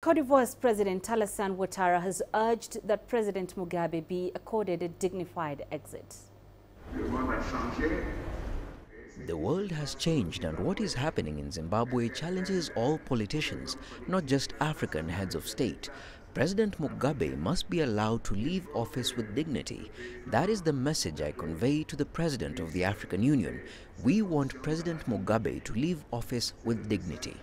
Cote d'Ivoire's President Alassane Ouattara has urged that President Mugabe be accorded a dignified exit. The world has changed, and what is happening in Zimbabwe challenges all politicians, not just African heads of state. President Mugabe must be allowed to leave office with dignity. That is the message I convey to the President of the African Union. We want President Mugabe to leave office with dignity.